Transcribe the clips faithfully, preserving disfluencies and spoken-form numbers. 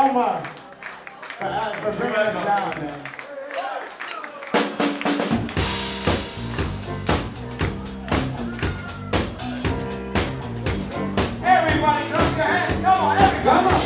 Elmar for, uh, for bringing us down, man. Everybody, clap your hands. Come on, everybody. Come on.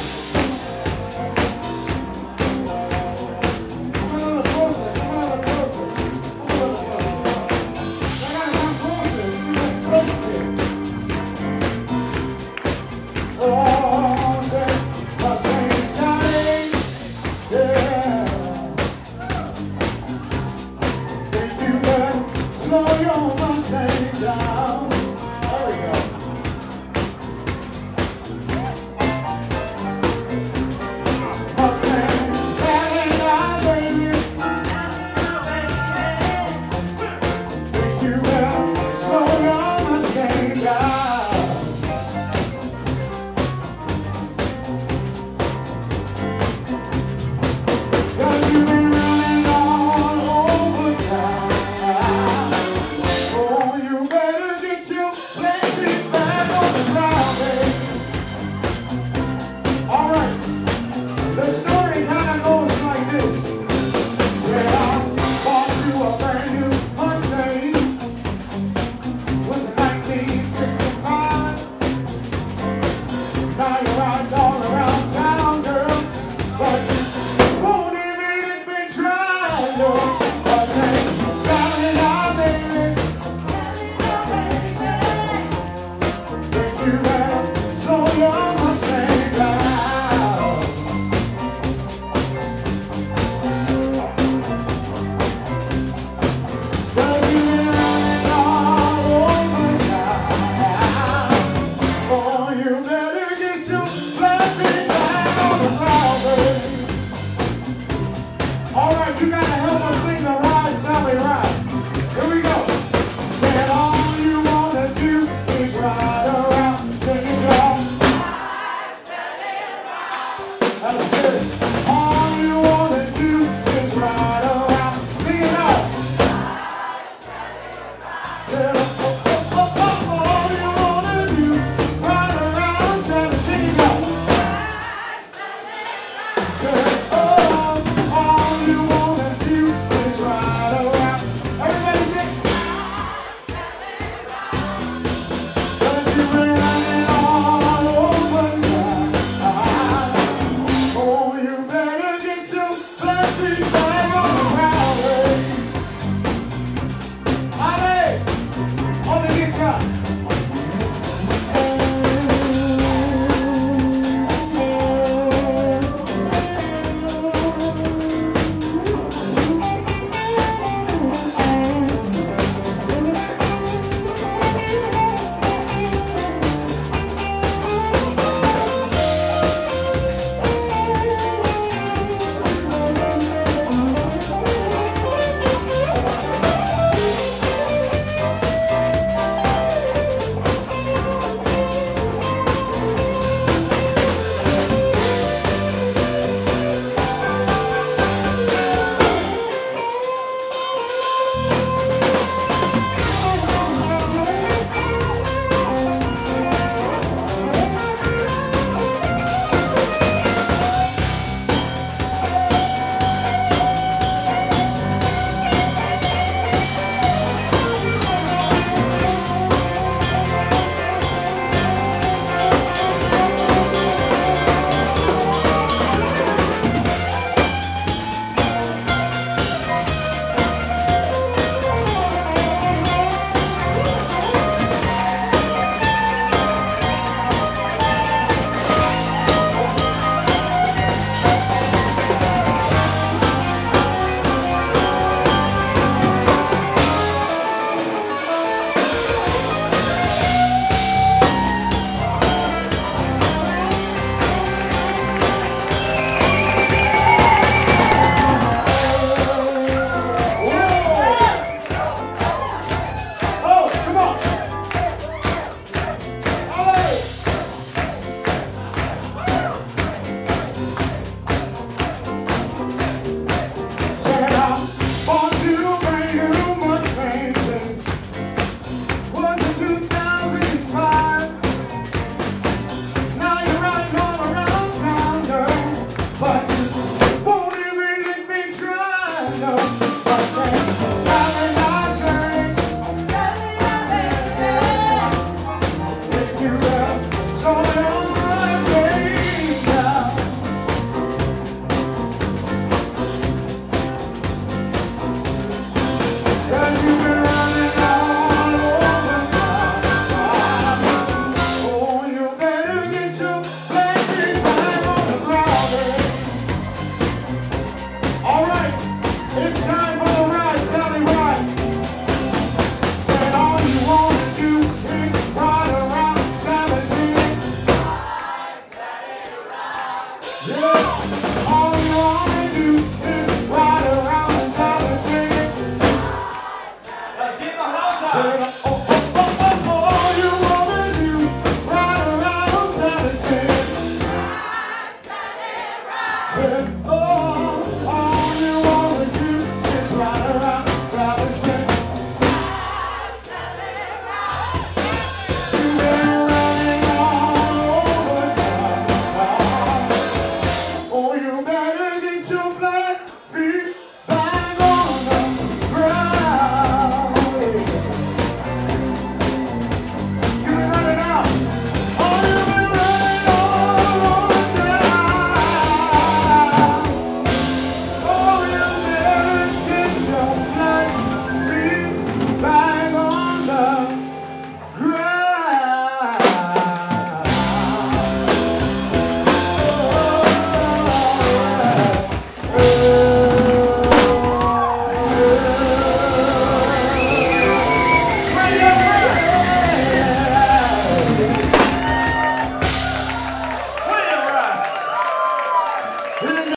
Oh!